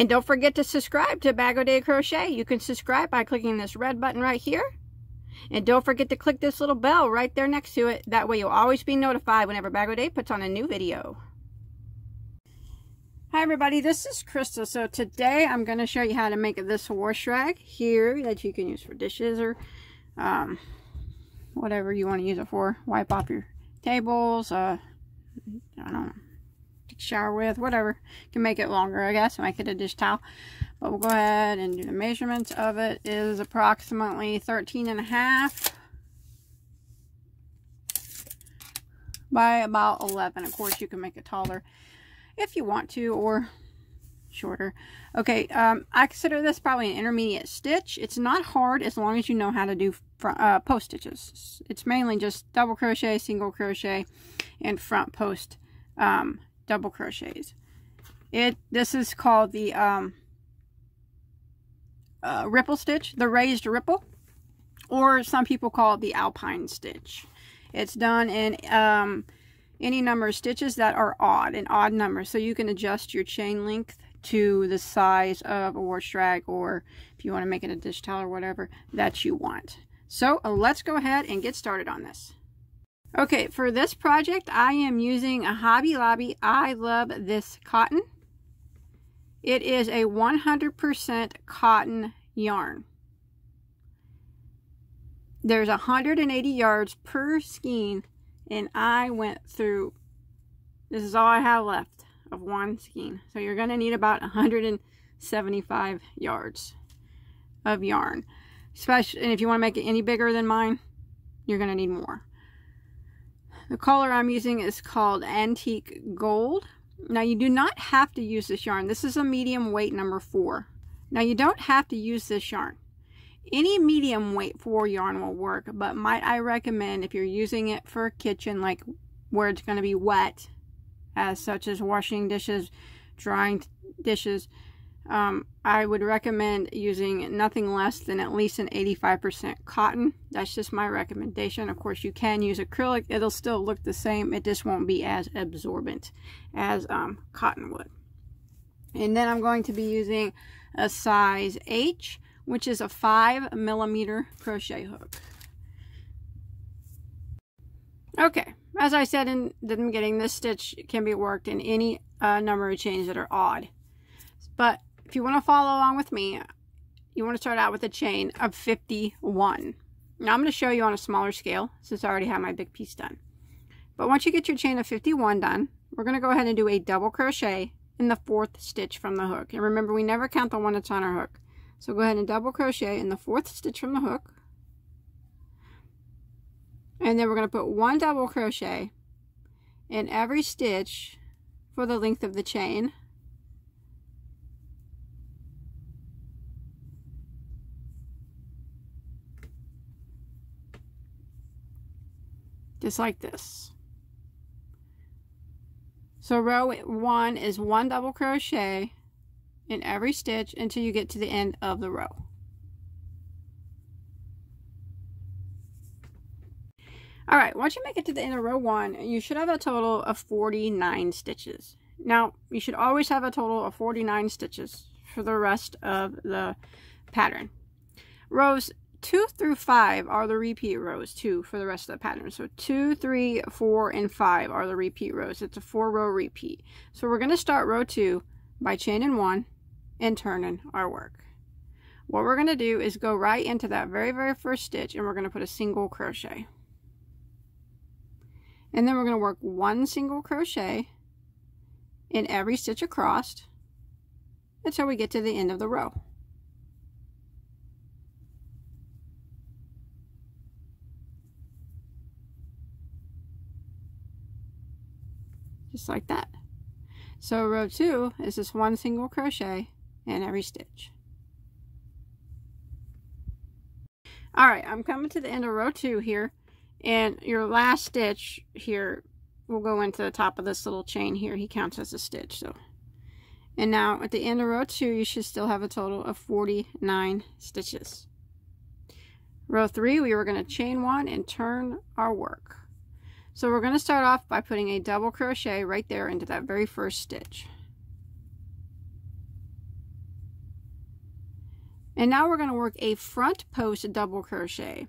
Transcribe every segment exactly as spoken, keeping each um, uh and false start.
And don't forget to subscribe to Bag-O-Day Crochet. You can subscribe by clicking this red button right here. And don't forget to click this little bell right there next to it. That way you'll always be notified whenever Bag-O-Day puts on a new video. Hi everybody, this is Crystal. So today I'm going to show you how to make this wash rag here that you can use for dishes or um, whatever you want to use it for. Wipe off your tables, uh, I don't know. Shower with, whatever. Can make it longer, I guess. Make it a dish towel. But we'll go ahead and do the measurements of it. It is approximately thirteen and a half by about eleven. Of course, you can make it taller if you want to, or shorter. Okay, um, I consider this probably an intermediate stitch. It's not hard as long as you know how to do front, uh, post stitches. It's mainly just double crochet, single crochet, and front post um, double crochets. It this is called the um, uh, ripple stitch, the raised ripple, or some people call it the alpine stitch. It's done in um, any number of stitches that are odd, an odd number, so you can adjust your chain length to the size of a wash rag, or if you want to make it a dish towel or whatever that you want. So uh, let's go ahead and get started on this. Okay, for this project, I am using a Hobby Lobby. I love this cotton. It is a one hundred percent cotton yarn. There's one hundred eighty yards per skein, and I went through, this is all I have left of one skein. So you're going to need about one hundred seventy-five yards of yarn. Especially, and if you want to make it any bigger than mine, you're going to need more. The color I'm using is called Antique Gold. Now you do not have to use this yarn. This is a medium weight number four. Now you don't have to use this yarn. Any medium weight four yarn will work, but might I recommend if you're using it for a kitchen, like where it's going to be wet, as such as washing dishes, drying dishes, um, I would recommend using nothing less than at least an eighty-five percent cotton. That's just my recommendation. Of course, you can use acrylic. It'll still look the same. It just won't be as absorbent as um, cotton would. And then I'm going to be using a size H, which is a five millimeter crochet hook. Okay, as I said in the beginning, this stitch can be worked in any uh, number of chains that are odd. But if you want to follow along with me, you want to start out with a chain of fifty-one. Now I'm going to show you on a smaller scale since I already have my big piece done. But once you get your chain of fifty-one done, we're going to go ahead and do a double crochet in the fourth stitch from the hook. And remember, we never count the one that's on our hook. So go ahead and double crochet in the fourth stitch from the hook. And then we're going to put one double crochet in every stitch for the length of the chain. Just like this. So row one is one double crochet in every stitch until you get to the end of the row. Alright, once you make it to the end of row one, you should have a total of forty-nine stitches. Now, you should always have a total of forty-nine stitches for the rest of the pattern. Rows two through five are the repeat rows too for the rest of the pattern. So two, three, four, and five are the repeat rows. It's a four row repeat. So we're going to start row two by chaining one and turning our work. What we're going to do is go right into that very, very first stitch, and we're going to put a single crochet. And then we're going to work one single crochet in every stitch across until we get to the end of the row. Just like that. So row two is just one single crochet in every stitch. Alright, I'm coming to the end of row two here, and your last stitch here will go into the top of this little chain here. He counts as a stitch. So, and now at the end of row two, you should still have a total of forty-nine stitches. Row three, we were going to chain one and turn our work. So we're going to start off by putting a double crochet right there into that very first stitch. And now we're going to work a front post double crochet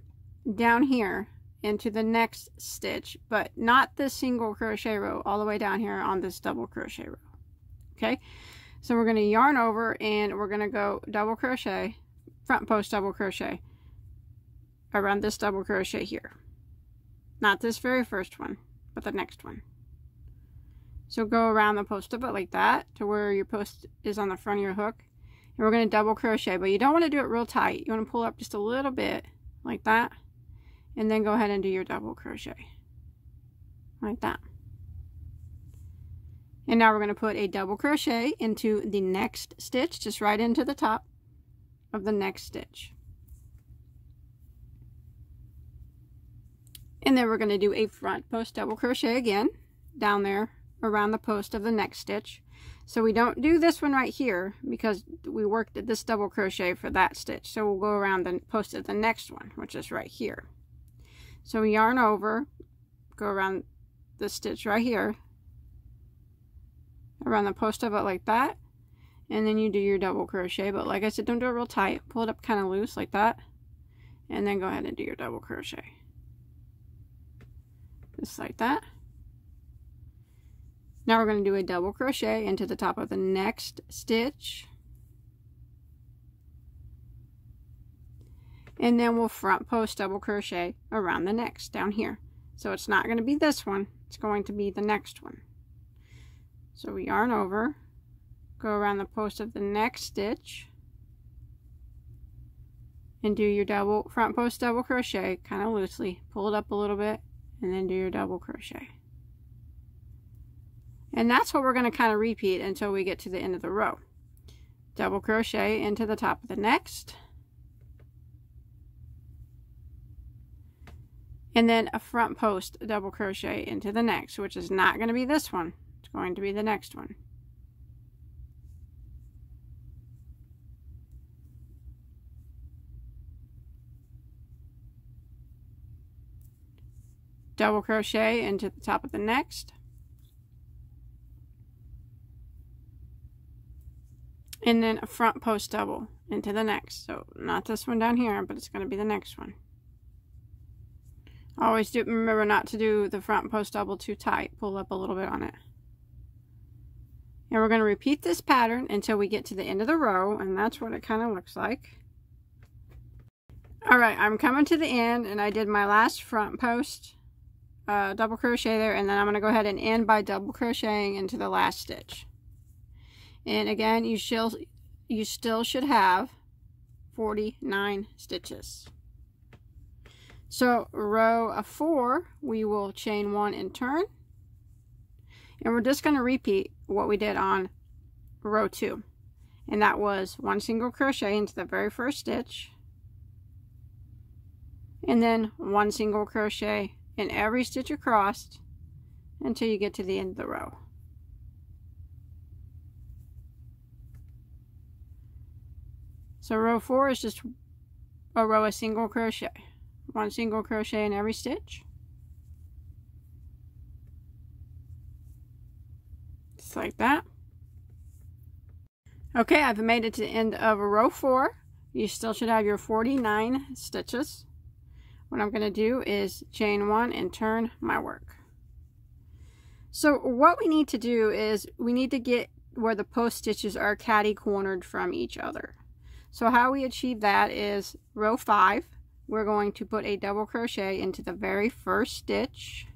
down here into the next stitch, but not the single crochet row, all the way down here on this double crochet row. Okay, so we're going to yarn over and we're going to go double crochet, front post double crochet around this double crochet here. Not this very first one, but the next one. So go around the post of it like that to where your post is on the front of your hook. And we're going to double crochet, but you don't want to do it real tight. You want to pull up just a little bit like that. And then go ahead and do your double crochet like that. And now we're going to put a double crochet into the next stitch, just right into the top of the next stitch. And then we're going to do a front post double crochet again down there around the post of the next stitch. So we don't do this one right here because we worked this double crochet for that stitch. So we'll go around the post of the next one, which is right here. So yarn over, go around the stitch right here, around the post of it like that, and then you do your double crochet. But like I said, don't do it real tight. Pull it up kind of loose like that, and then go ahead and do your double crochet. Just like that. Now we're going to do a double crochet into the top of the next stitch. And then we'll front post double crochet around the next down here. So it's not going to be this one, it's going to be the next one. So we yarn over, go around the post of the next stitch, and do your double front post double crochet kind of loosely. Pull it up a little bit and then do your double crochet. And that's what we're going to kind of repeat until we get to the end of the row. Double crochet into the top of the next. And then a front post double crochet into the next, which is not going to be this one. It's going to be the next one. Double crochet into the top of the next. And then a front post double into the next. So not this one down here, but it's going to be the next one. Always do remember not to do the front post double too tight. Pull up a little bit on it. And we're going to repeat this pattern until we get to the end of the row, and that's what it kind of looks like. Alright, I'm coming to the end, and I did my last front post uh, double crochet there, and then I'm going to go ahead and end by double crocheting into the last stitch. And again, you, shall, you still should have forty-nine stitches. So row of four, we will chain one and turn. And we're just going to repeat what we did on row two. And that was one single crochet into the very first stitch. And then one single crochet in every stitch across until you get to the end of the row. So row four is just a row of single crochet. One single crochet in every stitch. Just like that. Okay, I've made it to the end of row four. You still should have your forty-nine stitches. What I'm going to do is chain one and turn my work. So what we need to do is we need to get where the post stitches are catty-cornered from each other. So how we achieve that is row five, we're going to put a double crochet into the very first stitch,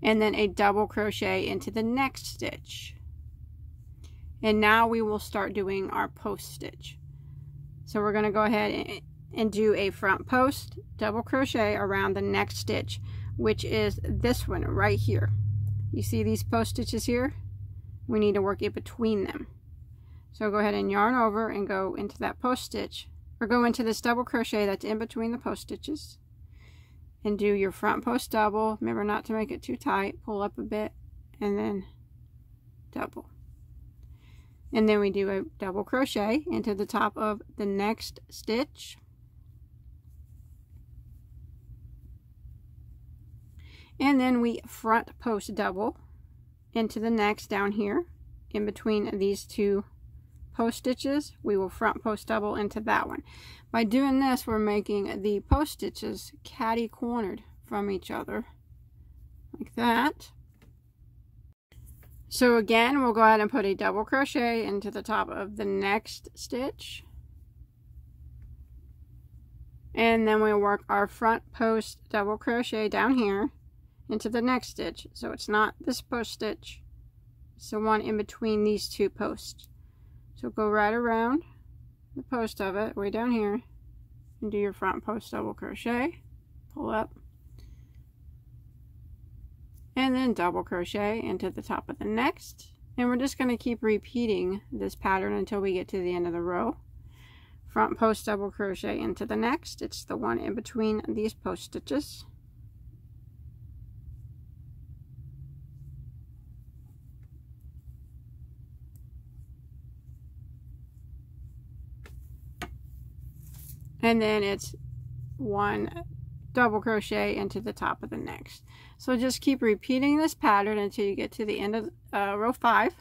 and then a double crochet into the next stitch. And now we will start doing our post stitch. So we're going to go ahead and do a front post double crochet around the next stitch, which is this one right here. You see these post stitches here? We need to work it between them. So go ahead and yarn over and go into that post stitch, or go into this double crochet that's in between the post stitches, and do your front post double. Remember not to make it too tight. Pull up a bit and then double. And then we do a double crochet into the top of the next stitch. And then we front post double into the next down here, in between these two post stitches, we will front post double into that one. By doing this, we're making the post stitches catty cornered from each other, like that. So again, we'll go ahead and put a double crochet into the top of the next stitch, and then we work our front post double crochet down here into the next stitch. So it's not this post stitch, it's the one in between these two posts. So go right around the post of it, way down here, and do your front post double crochet, pull up, and then double crochet into the top of the next. And we're just going to keep repeating this pattern until we get to the end of the row. Front post double crochet into the next. It's the one in between these post stitches. And then it's one double crochet into the top of the next. So just keep repeating this pattern until you get to the end of uh, row five.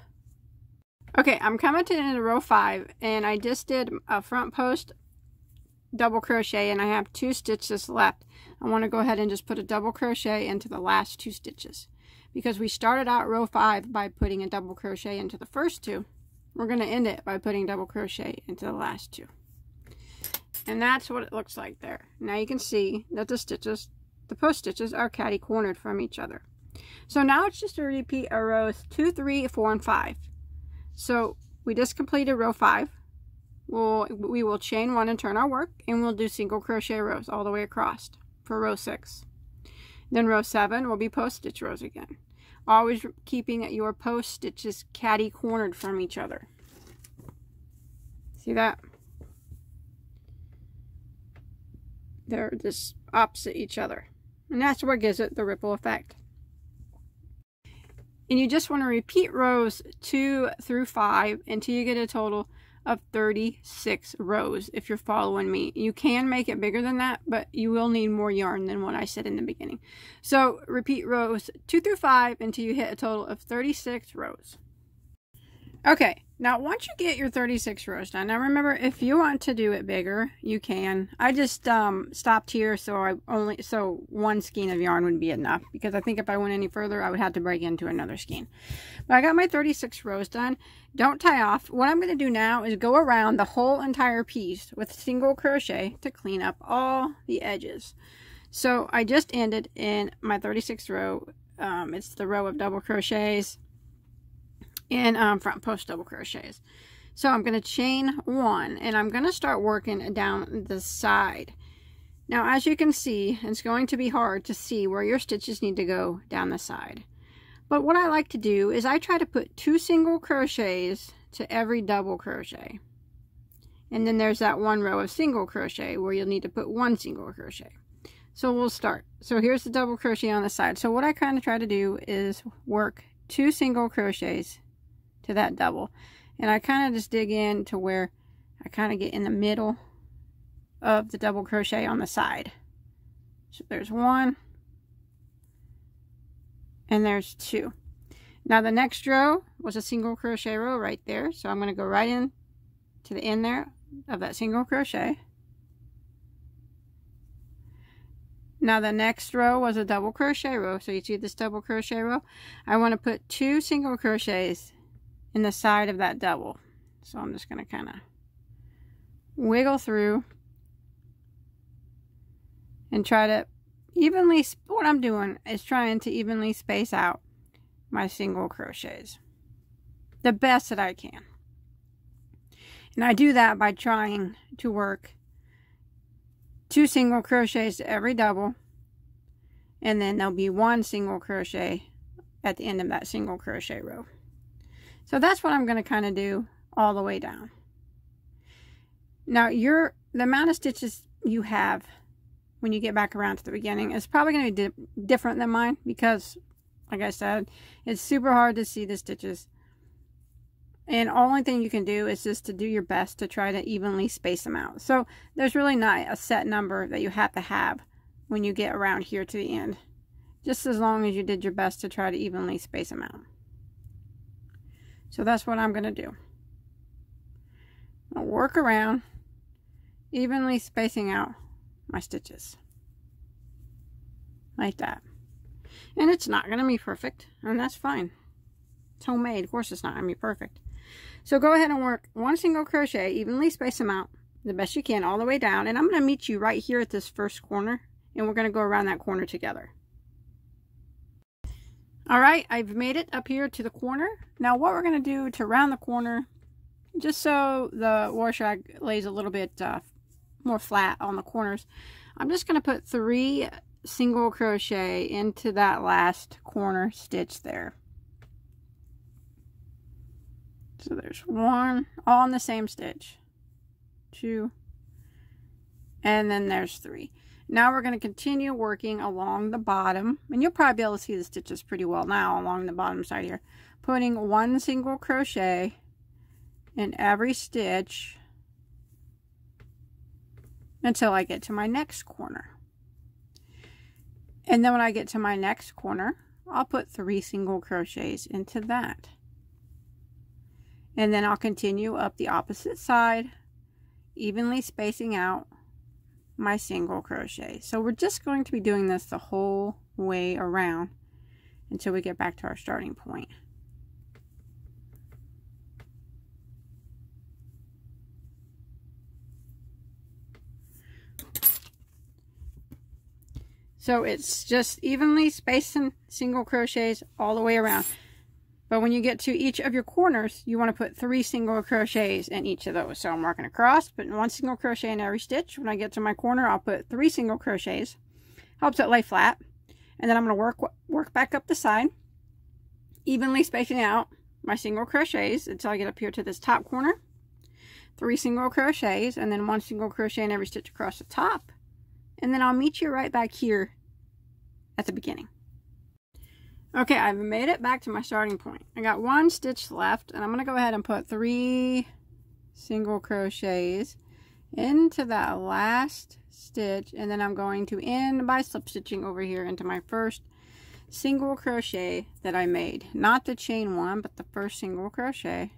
Okay, I'm coming to the end of row five, and I just did a front post double crochet, and I have two stitches left. I want to go ahead and just put a double crochet into the last two stitches, because we started out row five by putting a double crochet into the first two. We're going to end it by putting double crochet into the last two. And that's what it looks like there. Now you can see that the stitches, the post stitches, are catty cornered from each other. So now it's just to repeat our rows two, three, four, and five. So we just completed row five. We'll, we will chain one and turn our work, and we'll do single crochet rows all the way across for row six. Then row seven will be post stitch rows again. Always keeping your post stitches catty cornered from each other. See that? They're just opposite each other, and that's what gives it the ripple effect. And you just want to repeat rows two through five until you get a total of thirty-six rows. If you're following me, you can make it bigger than that, but you will need more yarn than what I said in the beginning. So repeat rows two through five until you hit a total of thirty-six rows. Okay, now once you get your thirty-six rows done, now remember, if you want to do it bigger, you can. I just um, stopped here, so I only so one skein of yarn would be enough, because I think if I went any further, I would have to break into another skein. But I got my thirty-six rows done. Don't tie off. What I'm going to do now is go around the whole entire piece with single crochet to clean up all the edges. So I just ended in my thirty-sixth row. Um, it's the row of double crochets in um, front post double crochets. So I'm going to chain one, and I'm going to start working down the side. Now, as you can see, it's going to be hard to see where your stitches need to go down the side, but what I like to do is I try to put two single crochets to every double crochet, and then there's that one row of single crochet where you'll need to put one single crochet. So we'll start. So here's the double crochet on the side. So what I kind of try to do is work two single crochets to that double, and I kind of just dig in to where I kind of get in the middle of the double crochet on the side. So there's one, and there's two. Now the next row was a single crochet row right there, so I'm going to go right in to the end there of that single crochet. Now the next row was a double crochet row, so you see this double crochet row, I want to put two single crochets in the side of that double. So I'm just going to kind of wiggle through and try to evenly, what I'm doing is trying to evenly space out my single crochets the best that I can. And I do that by trying to work two single crochets to every double, and then there'll be one single crochet at the end of that single crochet row. So that's what I'm going to kind of do all the way down. Now, your the amount of stitches you have when you get back around to the beginning is probably going to be di different than mine, because, like I said, it's super hard to see the stitches. And only thing you can do is just to do your best to try to evenly space them out. So there's really not a set number that you have to have when you get around here to the end, just as long as you did your best to try to evenly space them out. So that's what I'm going to do. I'll work around, evenly spacing out my stitches. Like that. And it's not going to be perfect, and that's fine. It's homemade, of course it's not going to be perfect. So go ahead and work one single crochet, evenly space them out the best you can all the way down, and I'm going to meet you right here at this first corner, and we're going to go around that corner together. All right, I've made it up here to the corner. Now what we're going to do to round the corner, just so the washi lays a little bit uh, more flat on the corners, I'm just going to put three single crochet into that last corner stitch there. So there's one, all in the same stitch, two, and then there's three. Now we're going to continue working along the bottom, and you'll probably be able to see the stitches pretty well now along the bottom side here. Putting one single crochet in every stitch until I get to my next corner. And then when I get to my next corner, I'll put three single crochets into that. And then I'll continue up the opposite side, evenly spacing out my single crochet. So we're just going to be doing this the whole way around until we get back to our starting point. So it's just evenly spacing single crochets all the way around. But when you get to each of your corners, you want to put three single crochets in each of those. So I'm marking across, putting one single crochet in every stitch. When I get to my corner, I'll put three single crochets. Helps it lay flat. And then I'm going to work work back up the side, evenly spacing out my single crochets until I get up here to this top corner. Three single crochets, and then one single crochet in every stitch across the top. And then I'll meet you right back here at the beginning. Okay, I've made it back to my starting point. I got one stitch left, and I'm going to go ahead and put three single crochets into that last stitch, and then I'm going to end by slip stitching over here into my first single crochet that I made. Not the chain one, but the first single crochet.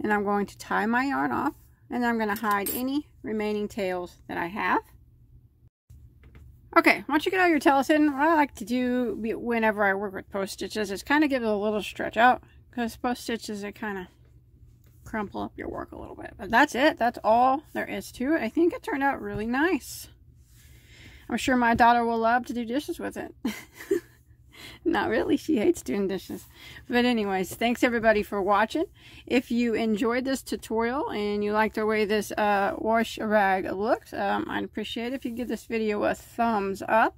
And I'm going to tie my yarn off, and I'm going to hide any remaining tails that I have. Okay, once you get all your tails in, what I like to do whenever I work with post stitches is kind of give it a little stretch out, because post stitches, they kind of crumple up your work a little bit. But that's it. That's all there is to it. I think it turned out really nice. I'm sure my daughter will love to do dishes with it. Not really. She hates doing dishes. But anyways, thanks everybody for watching. If you enjoyed this tutorial and you like the way this uh, wash rag looks, um, I'd appreciate it if you give this video a thumbs up.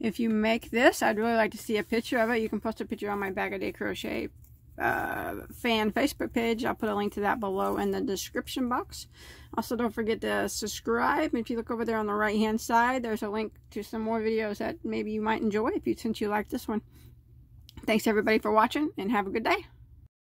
If you make this, I'd really like to see a picture of it. You can post a picture on my Bag-O-Day Crochet uh, fan Facebook page. I'll put a link to that below in the description box. Also, don't forget to subscribe. If you look over there on the right hand side, there's a link to some more videos that maybe you might enjoy if you since you like this one. Thanks everybody for watching, and have a good day.